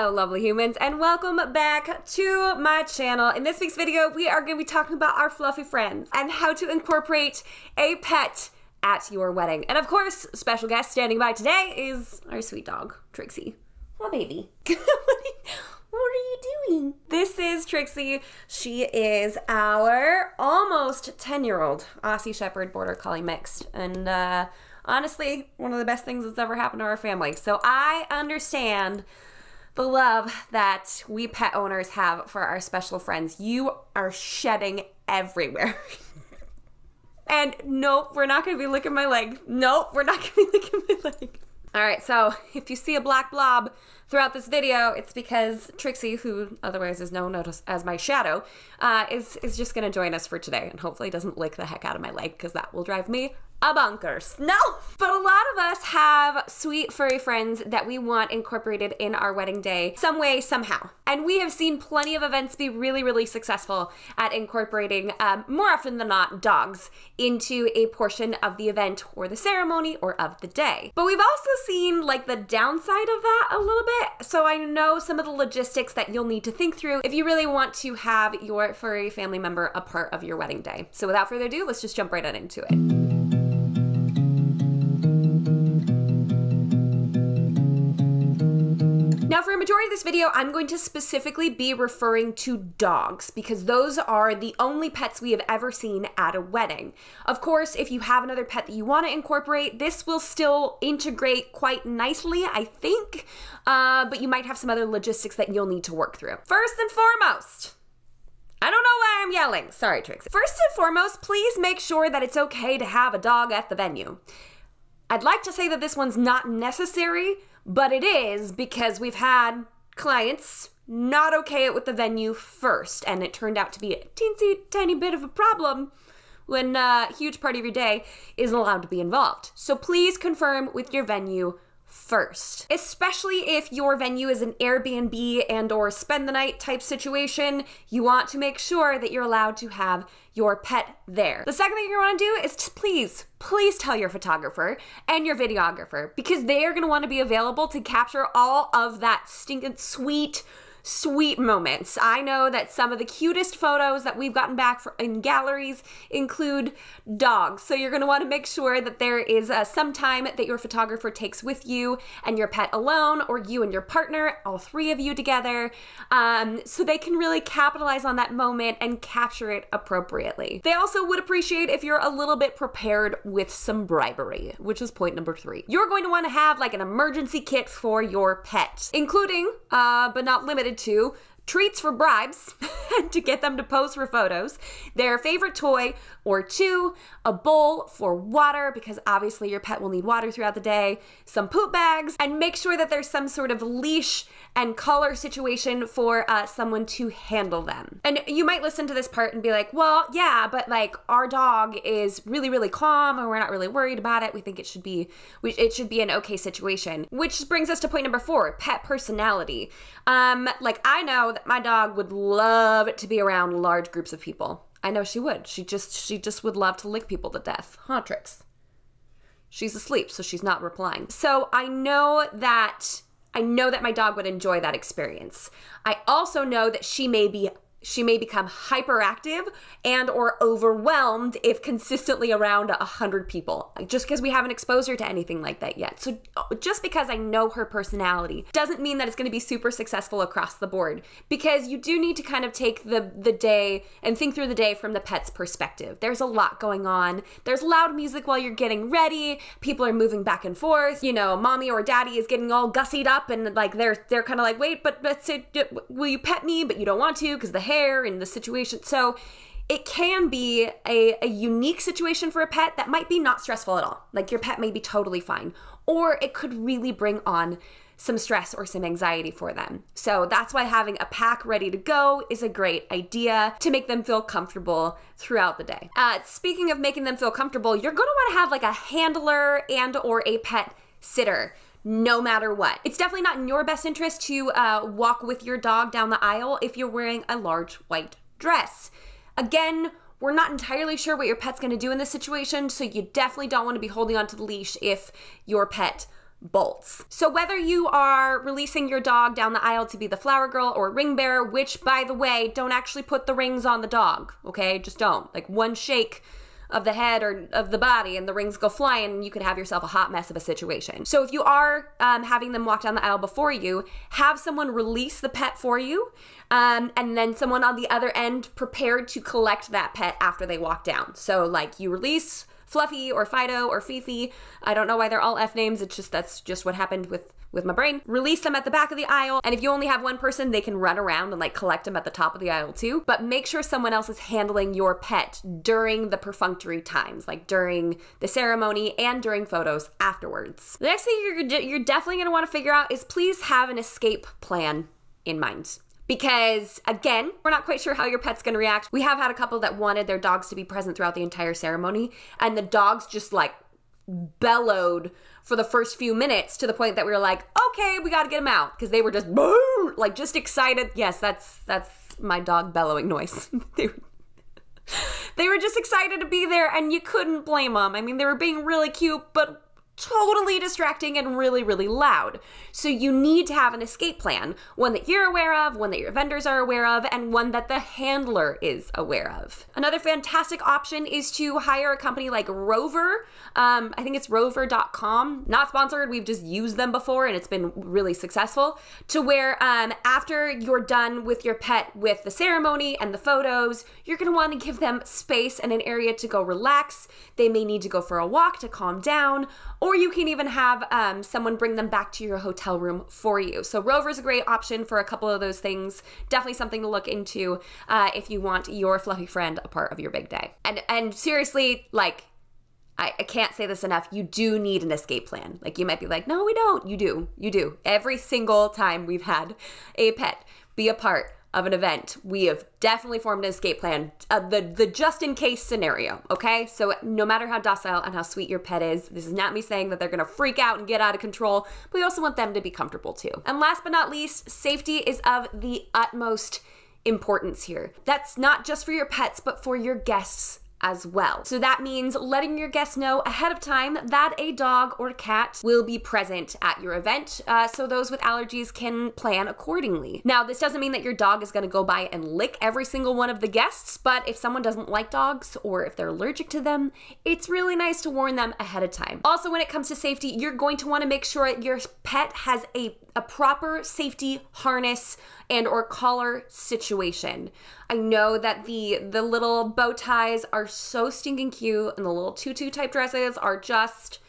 Hello lovely humans, and welcome back to my channel. In this week's video, we are going to be talking about our fluffy friends and how to incorporate a pet at your wedding. And of course, special guest standing by today is our sweet dog, Trixie. Oh baby. What are you doing? This is Trixie. She is our almost 10-year-old Aussie Shepherd Border Collie Mixed. And honestly, one of the best things that's ever happened to our family. So I understand the love that we pet owners have for our special friends. You are shedding everywhere. And nope, we're not gonna be licking my leg. Nope, we're not gonna be licking my leg. All right, so if you see a black blob throughout this video, it's because Trixie, who otherwise is known as my shadow, is just gonna join us for today and hopefully doesn't lick the heck out of my leg because that will drive me a bonkers. No! But a lot of us have sweet furry friends that we want incorporated in our wedding day some way, somehow. And we have seen plenty of events be really, really successful at incorporating, more often than not, dogs into a portion of the event or the ceremony or of the day. But we've also seen like the downside of that a little bit. So I know some of the logistics that you'll need to think through if you really want to have your furry family member a part of your wedding day. So without further ado, let's just jump right on into it. Now, for a majority of this video, I'm going to specifically be referring to dogs because those are the only pets we have ever seen at a wedding. Of course, if you have another pet that you want to incorporate, this will still integrate quite nicely, I think, but you might have some other logistics that you'll need to work through. First and foremost, I don't know why I'm yelling. Sorry, Trixie. First and foremost, please make sure that it's okay to have a dog at the venue. I'd like to say that this one's not necessary, but it is because we've had clients not okay it with the venue first, and it turned out to be a teensy tiny bit of a problem when a huge part of your day isn't allowed to be involved. So please confirm with your venue first, especially if your venue is an Airbnb and or spend the night type situation. You want to make sure that you're allowed to have your pet there. The second thing you're gonna want to do is just please tell your photographer and your videographer, because they are gonna want to be available to capture all of that stinking sweet moments. I know that some of the cutest photos that we've gotten back in galleries include dogs. So you're going to want to make sure that there is some time that your photographer takes with you and your pet alone, or you and your partner, all three of you together, so they can really capitalize on that moment and capture it appropriately. They also would appreciate if you're a little bit prepared with some bribery, which is point number three. You're going to want to have like an emergency kit for your pet, including, but not limited to, treats for bribes to get them to pose for photos, their favorite toy or two, a bowl for water, because obviously your pet will need water throughout the day, some poop bags, and make sure that there's some sort of leash and collar situation for someone to handle them. And you might listen to this part and be like, well, yeah, but like our dog is really, really calm and we're not really worried about it. We think it should be an okay situation, which brings us to point number four, pet personality. Like I know that my dog would love to be around large groups of people. I know she would. She just would love to lick people to death. Huh, Trix? She's asleep, so she's not replying. So I know that my dog would enjoy that experience. I also know that she may become hyperactive and or overwhelmed if consistently around 100 people, just because we haven't exposed her to anything like that yet. So just because I know her personality doesn't mean that it's gonna be super successful across the board, because you do need to kind of take the day and think through the day from the pet's perspective. There's a lot going on. There's loud music while you're getting ready. People are moving back and forth. You know, mommy or daddy is getting all gussied up and like they're kind of like, wait, but will you pet me? But you don't want to because the hair and the situation. So it can be a unique situation for a pet that might be not stressful at all. Like your pet may be totally fine, or it could really bring on some stress or some anxiety for them. So that's why having a pack ready to go is a great idea to make them feel comfortable throughout the day. Speaking of making them feel comfortable, you're gonna wanna have like a handler and or a pet sitter. No matter what. It's definitely not in your best interest to walk with your dog down the aisle if you're wearing a large white dress. Again, we're not entirely sure what your pet's gonna do in this situation, so you definitely don't wanna be holding onto the leash if your pet bolts. So whether you are releasing your dog down the aisle to be the flower girl or ring bearer, which by the way, don't actually put the rings on the dog, okay? Just don't. Like one shake of the head or of the body and the rings go flying and you could have yourself a hot mess of a situation. So if you are having them walk down the aisle before you, have someone release the pet for you and then someone on the other end prepared to collect that pet after they walk down. So like you release Fluffy or Fido or Fifi. I don't know why they're all F names. It's just, that's just what happened with my brain. Release them at the back of the aisle. And if you only have one person, they can run around and like collect them at the top of the aisle too. But make sure someone else is handling your pet during the perfunctory times, like during the ceremony and during photos afterwards. The next thing you're definitely gonna wanna figure out is please have an escape plan in mind. Because again, we're not quite sure how your pet's gonna react. We have had a couple that wanted their dogs to be present throughout the entire ceremony and the dogs just like bellowed for the first few minutes to the point that we were like, okay, we gotta get them out. Cause they were just, boo, like just excited. Yes, that's my dog bellowing noise. They were just excited to be there and you couldn't blame them. I mean, they were being really cute, but totally distracting and really, really loud. So you need to have an escape plan, one that you're aware of, one that your vendors are aware of, and one that the handler is aware of. Another fantastic option is to hire a company like Rover. I think it's rover.com, not sponsored. We've just used them before and it's been really successful to where after you're done with your pet with the ceremony and the photos, you're gonna wanna give them space and an area to go relax. They may need to go for a walk to calm down, or you can even have someone bring them back to your hotel room for you. So Rover's a great option for a couple of those things. Definitely something to look into if you want your fluffy friend a part of your big day. And seriously, like, I can't say this enough, you do need an escape plan. Like you might be like, no, we don't. You do, you do. Every single time we've had a pet be a part of an event, we have definitely formed an escape plan, the just in case scenario, okay? So no matter how docile and how sweet your pet is, this is not me saying that they're gonna freak out and get out of control, but we also want them to be comfortable too. And last but not least, safety is of the utmost importance here. That's not just for your pets, but for your guests as well. So that means letting your guests know ahead of time that a dog or a cat will be present at your event so those with allergies can plan accordingly. Now, this doesn't mean that your dog is gonna go by and lick every single one of the guests, but if someone doesn't like dogs or if they're allergic to them, it's really nice to warn them ahead of time. Also, when it comes to safety, you're going to wanna make sure your pet has a proper safety harness and or collar situation. I know that the little bow ties are so stinking cute and the little tutu type dresses are just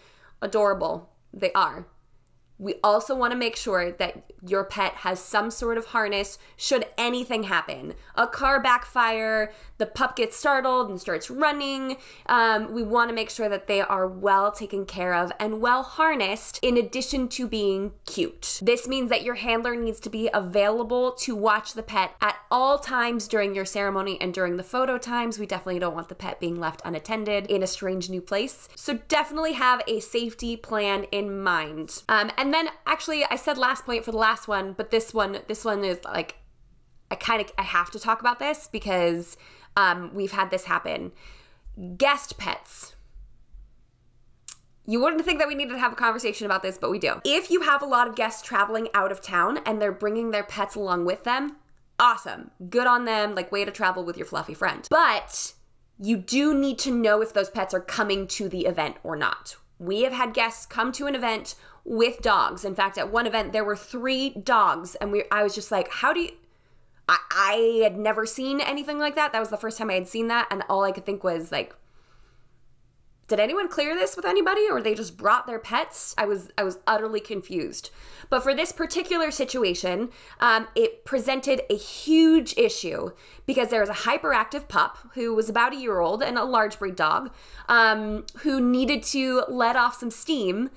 adorable. They are. We also want to make sure that your pet has some sort of harness should anything happen. A car backfire, the pup gets startled and starts running. We want to make sure that they are well taken care of and well harnessed in addition to being cute. This means that your handler needs to be available to watch the pet at all times during your ceremony and during the photo times. We definitely don't want the pet being left unattended in a strange new place. So definitely have a safety plan in mind. And then actually I said last point for the last one, but this one is like, I have to talk about this because we've had this happen. Guest pets. You wouldn't think that we needed to have a conversation about this, but we do. If you have a lot of guests traveling out of town and they're bringing their pets along with them, awesome, good on them, like way to travel with your fluffy friend. But you do need to know if those pets are coming to the event or not. We have had guests come to an event with dogs. In fact, at one event, there were 3 dogs and I was just like, how do you, I had never seen anything like that. That was the first time I had seen that. And all I could think was like, did anyone clear this with anybody or they just brought their pets? I was utterly confused. But for this particular situation, it presented a huge issue because there was a hyperactive pup who was about a year old and a large breed dog who needed to let off some steam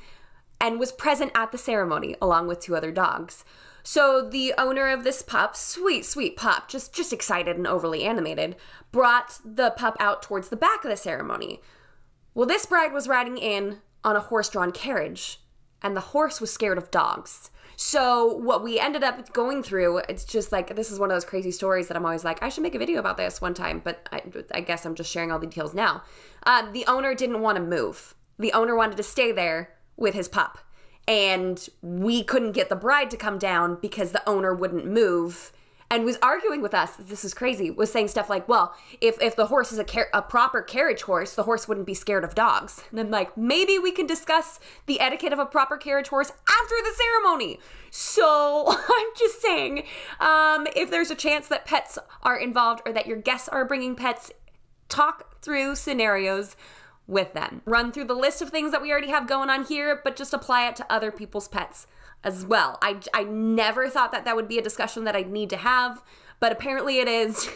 and was present at the ceremony along with 2 other dogs. So the owner of this pup, sweet, sweet pup, just excited and overly animated, brought the pup out towards the back of the ceremony. Well, this bride was riding in on a horse-drawn carriage, and the horse was scared of dogs. So what we ended up going through, it's just like, this is one of those crazy stories that I'm always like, I should make a video about this one time, but I guess I'm just sharing all the details now. The owner didn't want to move. The owner wanted to stay there with his pup. and we couldn't get the bride to come down because the owner wouldn't move and was arguing with us. This is crazy. Was saying stuff like, well, if the horse is a proper carriage horse, the horse wouldn't be scared of dogs. And I'm like, maybe we can discuss the etiquette of a proper carriage horse after the ceremony. So I'm just saying, if there's a chance that pets are involved or that your guests are bringing pets, talk through scenarios with them. Run through the list of things that we already have going on here, but just apply it to other people's pets as well. I never thought that that would be a discussion that I'd need to have, but apparently it is.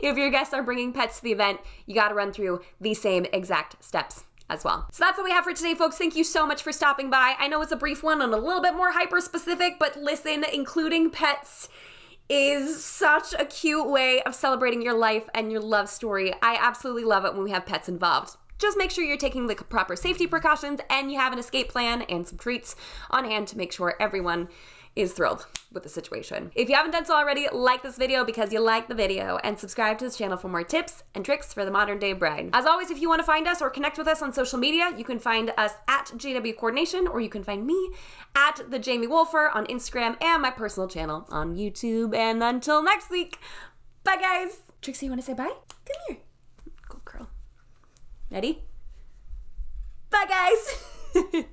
If your guests are bringing pets to the event, you gotta run through the same exact steps as well. So that's what we have for today, folks. Thank you so much for stopping by. I know it's a brief one and a little bit more hyper-specific, but listen, including pets is such a cute way of celebrating your life and your love story. I absolutely love it when we have pets involved. Just make sure you're taking the proper safety precautions and you have an escape plan and some treats on hand to make sure everyone is thrilled with the situation. If you haven't done so already, like this video because you like the video, and subscribe to this channel for more tips and tricks for the modern day bride. As always, if you want to find us or connect with us on social media, you can find us at JW Coordination, or you can find me at the Jamie Wolfer on Instagram and my personal channel on YouTube. And until next week, bye guys. Trixie, you want to say bye? Come here. Ready? Bye, guys!